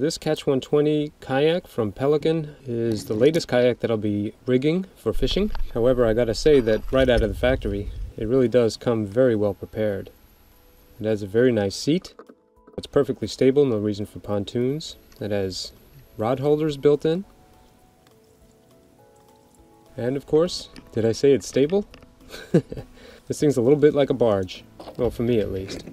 This Catch120 kayak from Pelican is the latest kayak that I'll be rigging for fishing. However, I gotta say that right out of the factory, it really does come very well prepared. It has a very nice seat. It's perfectly stable, no reason for pontoons. It has rod holders built in. And of course, did I say it's stable? This thing's a little bit like a barge. Well, for me at least.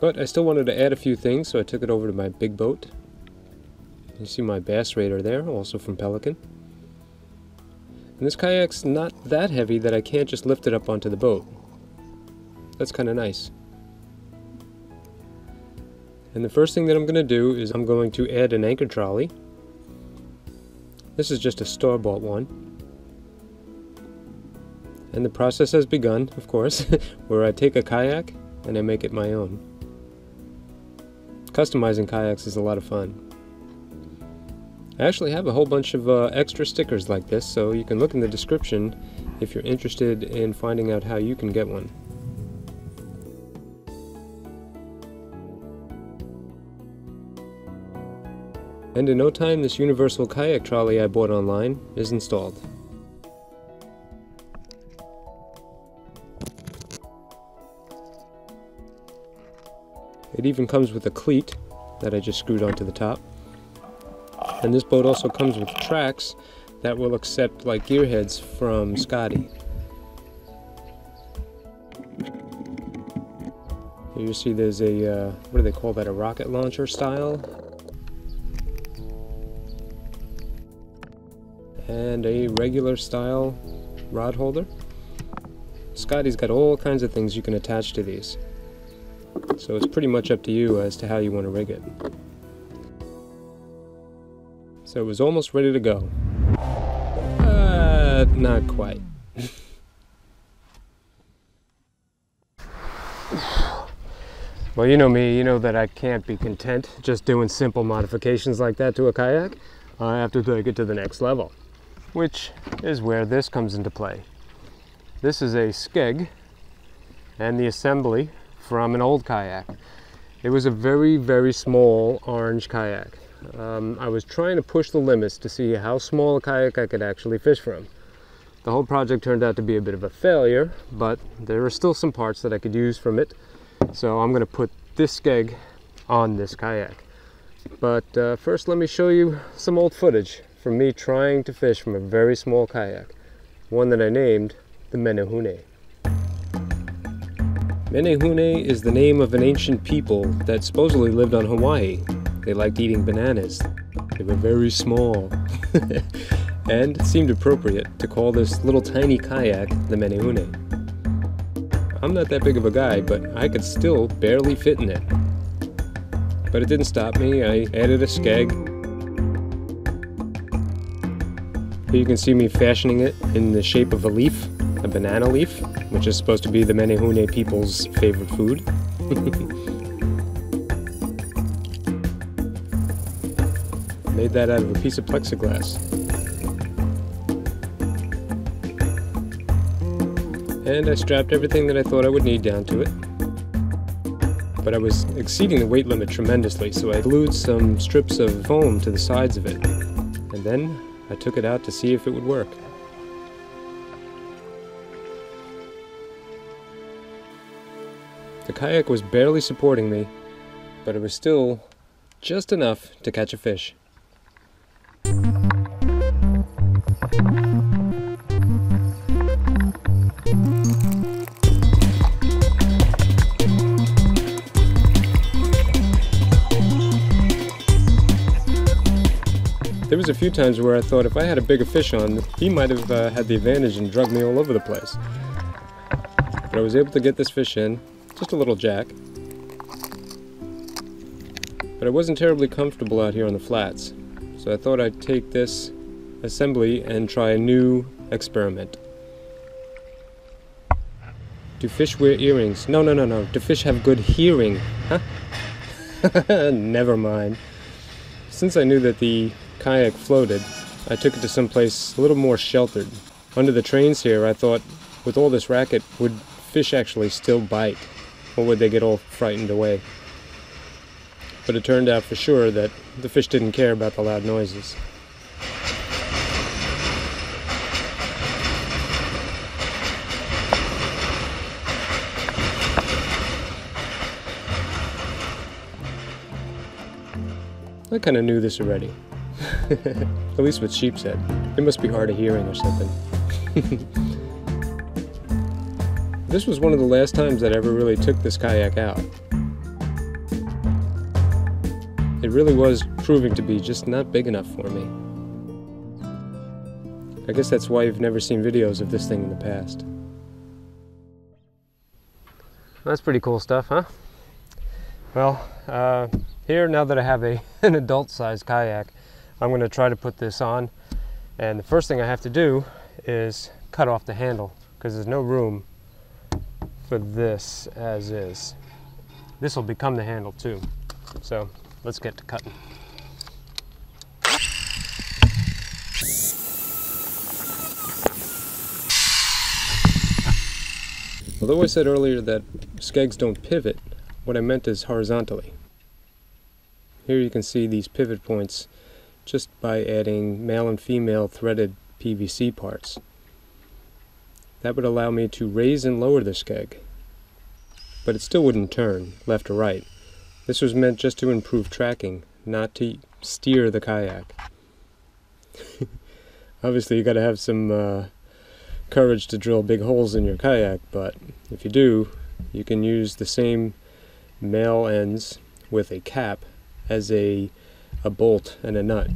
But I still wanted to add a few things, so I took it over to my big boat. You see my Bass Raider there, also from Pelican. And this kayak's not that heavy that I can't just lift it up onto the boat. That's kind of nice. And the first thing that I'm going to do is I'm going to add an anchor trolley. This is just a store-bought one. And the process has begun, of course, where I take a kayak and I make it my own. Customizing kayaks is a lot of fun. I actually have a whole bunch of extra stickers like this, so you can look in the description if you're interested in finding out how you can get one. And in no time, this universal kayak trolley I bought online is installed. It even comes with a cleat that I just screwed onto the top. And this boat also comes with tracks that will accept like gearheads from Scotty. Here you see there's a, what do they call that, a rocket launcher style? And a regular style rod holder. Scotty's got all kinds of things you can attach to these. So it's pretty much up to you as to how you want to rig it. So it was almost ready to go. Not quite. Well, you know me, you know that I can't be content just doing simple modifications like that to a kayak. I have to take it to the next level, which is where this comes into play. This is a skeg and the assembly from an old kayak. It was a very, very small orange kayak. I was trying to push the limits to see how small a kayak I could actually fish from. The whole project turned out to be a bit of a failure, but there are still some parts that I could use from it. So I'm going to put this skeg on this kayak. But first let me show you some old footage from me trying to fish from a very small kayak, one that I named the Menehune. Menehune is the name of an ancient people that supposedly lived on Hawaii. They liked eating bananas. They were very small. And it seemed appropriate to call this little tiny kayak the Menehune. I'm not that big of a guy, but I could still barely fit in it. But it didn't stop me. I added a skeg. Here you can see me fashioning it in the shape of a leaf, a banana leaf, which is supposed to be the Menehune people's favorite food. Made that out of a piece of plexiglass. And I strapped everything that I thought I would need down to it. But I was exceeding the weight limit tremendously, so I glued some strips of foam to the sides of it. And then I took it out to see if it would work. The kayak was barely supporting me, but it was still just enough to catch a fish. There was a few times where I thought if I had a bigger fish on, he might have had the advantage and drug me all over the place. But I was able to get this fish in, just a little jack. But I wasn't terribly comfortable out here on the flats, so I thought I'd take this assembly and try a new experiment. Do fish wear earrings? No. Do fish have good hearing? Huh? Never mind. Since I knew that the kayak floated, I took it to some place a little more sheltered. Under the trains here, I thought, with all this racket, would fish actually still bite? Or would they get all frightened away? but it turned out for sure that the fish didn't care about the loud noises. I kind of knew this already, at least with sheep's head. It must be hard of hearing or something. This was one of the last times that I ever really took this kayak out. It really was proving to be just not big enough for me. I guess that's why you've never seen videos of this thing in the past. That's pretty cool stuff, huh? Well, here, now that I have an adult-sized kayak, I'm going to try to put this on. And the first thing I have to do is cut off the handle, because there's no room for this as is. This will become the handle too. So let's get to cutting. Although I said earlier that skegs don't pivot, what I meant is horizontally. Here you can see these pivot points just by adding male and female threaded PVC parts. That would allow me to raise and lower the skeg, but it still wouldn't turn left or right. This was meant just to improve tracking, not to steer the kayak. Obviously you gotta have some courage to drill big holes in your kayak, but if you do, you can use the same male ends with a cap as a bolt and a nut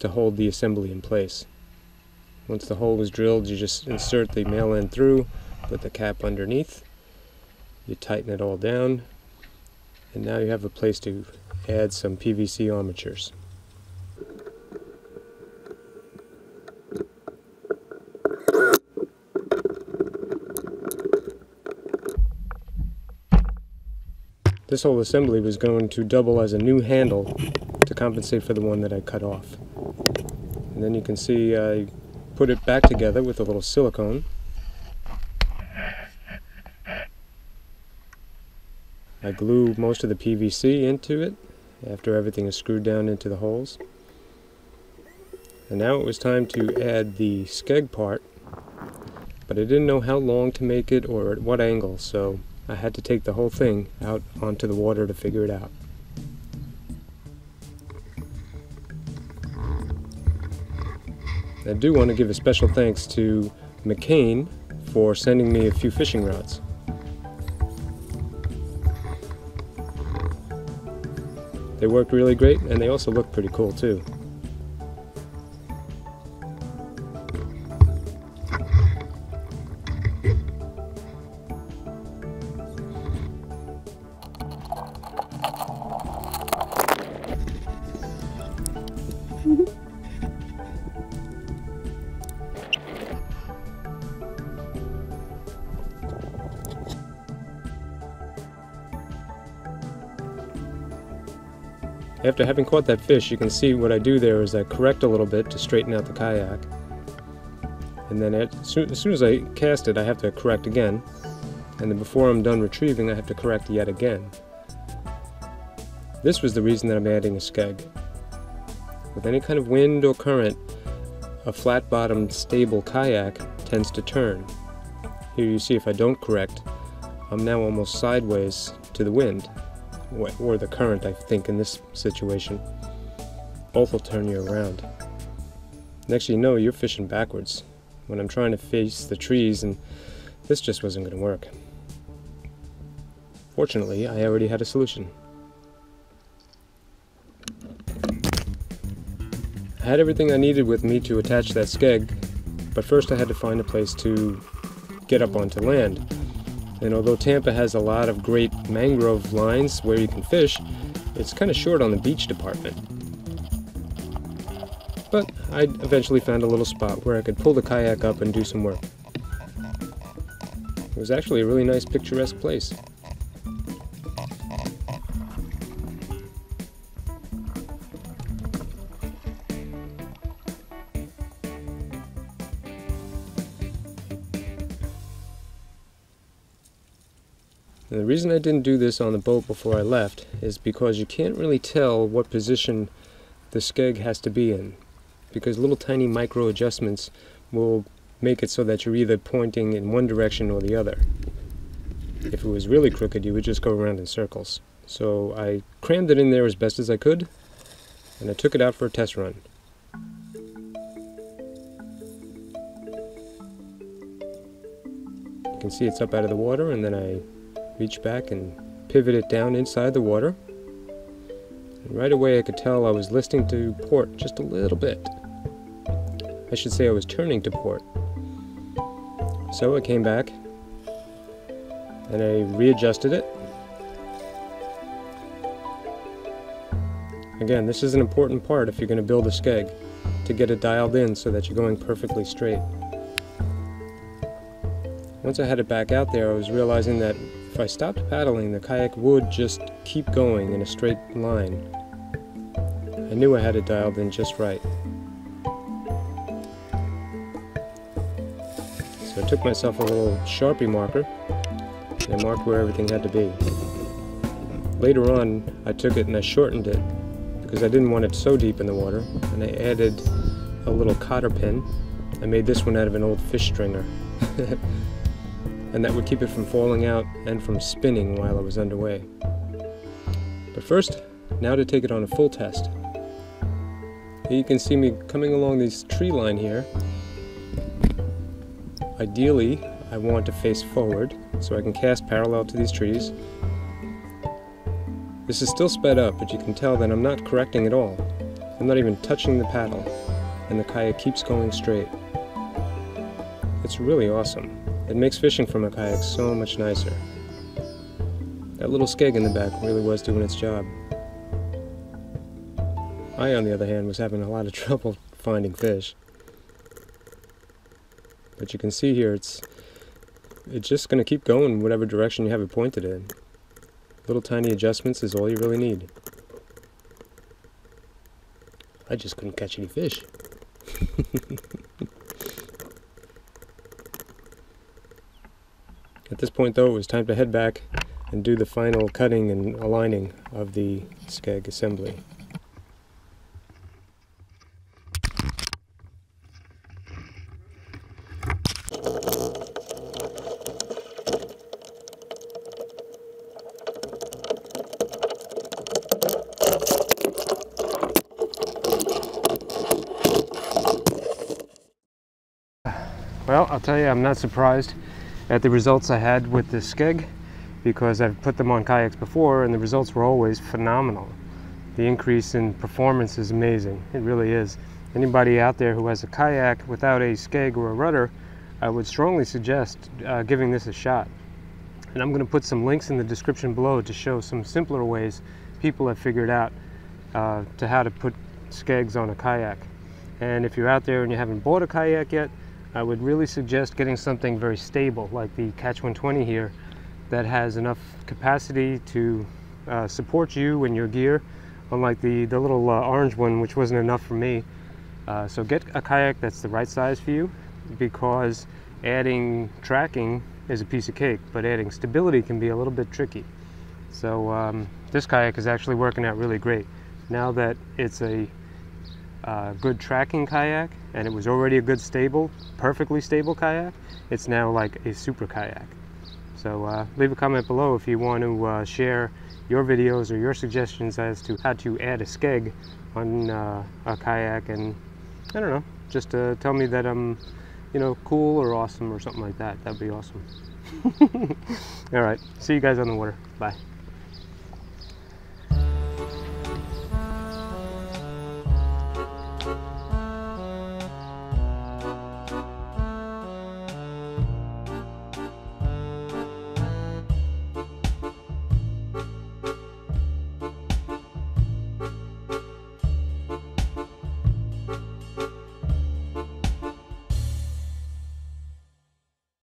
to hold the assembly in place. Once the hole was drilled, you just insert the male end through, put the cap underneath, you tighten it all down, and now you have a place to add some PVC armatures. This whole assembly was going to double as a new handle to compensate for the one that I cut off. And then you can see I put it back together with a little silicone. I glue most of the PVC into it after everything is screwed down into the holes. And now it was time to add the skeg part, but I didn't know how long to make it or at what angle, so I had to take the whole thing out onto the water to figure it out. I do want to give a special thanks to McCain for sending me a few fishing rods. They worked really great, and they also look pretty cool too. After having caught that fish, you can see what I do there is I correct a little bit to straighten out the kayak. And then as soon as I cast it, I have to correct again. And then before I'm done retrieving, I have to correct yet again. This was the reason that I'm adding a skeg. With any kind of wind or current, a flat-bottomed, stable kayak tends to turn. Here you see if I don't correct, I'm now almost sideways to the wind. Or the current, I think, in this situation. Both will turn you around. Next you know, you're fishing backwards, when I'm trying to face the trees, and this just wasn't going to work. Fortunately, I already had a solution. I had everything I needed with me to attach that skeg, but first I had to find a place to get up onto land. And although Tampa has a lot of great mangrove lines where you can fish, it's kind of short on the beach department. But I eventually found a little spot where I could pull the kayak up and do some work. It was actually a really nice, picturesque place. And the reason I didn't do this on the boat before I left is because you can't really tell what position the skeg has to be in, because little tiny micro adjustments will make it so that you're either pointing in one direction or the other. If it was really crooked, you would just go around in circles. So I crammed it in there as best as I could, and I took it out for a test run. You can see it's up out of the water, and then I reach back and pivot it down inside the water. And right away I could tell I was listing to port just a little bit. I should say I was turning to port. So I came back and I readjusted it. Again, this is an important part if you're going to build a skeg, to get it dialed in so that you're going perfectly straight. Once I had it back out there, I was realizing that if I stopped paddling, the kayak would just keep going in a straight line. I knew I had it dialed in just right. So I took myself a little Sharpie marker and I marked where everything had to be. Later on, I took it and I shortened it, because I didn't want it so deep in the water, and I added a little cotter pin. I made this one out of an old fish stringer, and that would keep it from falling out and from spinning while I was underway. But first, now to take it on a full test. Here you can see me coming along this tree line here. Ideally, I want to face forward so I can cast parallel to these trees. This is still sped up, but you can tell that I'm not correcting at all. I'm not even touching the paddle, and the kayak keeps going straight. It's really awesome. It makes fishing from a kayak so much nicer. That little skeg in the back really was doing its job. I, on the other hand, was having a lot of trouble finding fish. But you can see here, it's just going to keep going whatever direction you have it pointed in. Little tiny adjustments is all you really need. I just couldn't catch any fish. At this point though, it was time to head back and do the final cutting and aligning of the skeg assembly. Well, I'll tell you, I'm not surprised at the results I had with this skeg, because I've put them on kayaks before and the results were always phenomenal. The increase in performance is amazing. It really is. Anybody out there who has a kayak without a skeg or a rudder, I would strongly suggest giving this a shot. And I'm going to put some links in the description below to show some simpler ways people have figured out to how to put skegs on a kayak. And if you're out there and you haven't bought a kayak yet, I would really suggest getting something very stable, like the Catch120 here, that has enough capacity to support you and your gear, unlike the little orange one, which wasn't enough for me. So get a kayak that's the right size for you, because adding tracking is a piece of cake, but adding stability can be a little bit tricky. So this kayak is actually working out really great. Now that it's a good tracking kayak, and it was already a good stable, perfectly stable kayak, it's now like a super kayak. So leave a comment below if you want to share your videos or your suggestions as to how to add a skeg on a kayak, and I don't know, just tell me that I'm, you know, cool or awesome or something like that. That'd be awesome. All right, see you guys on the water. Bye.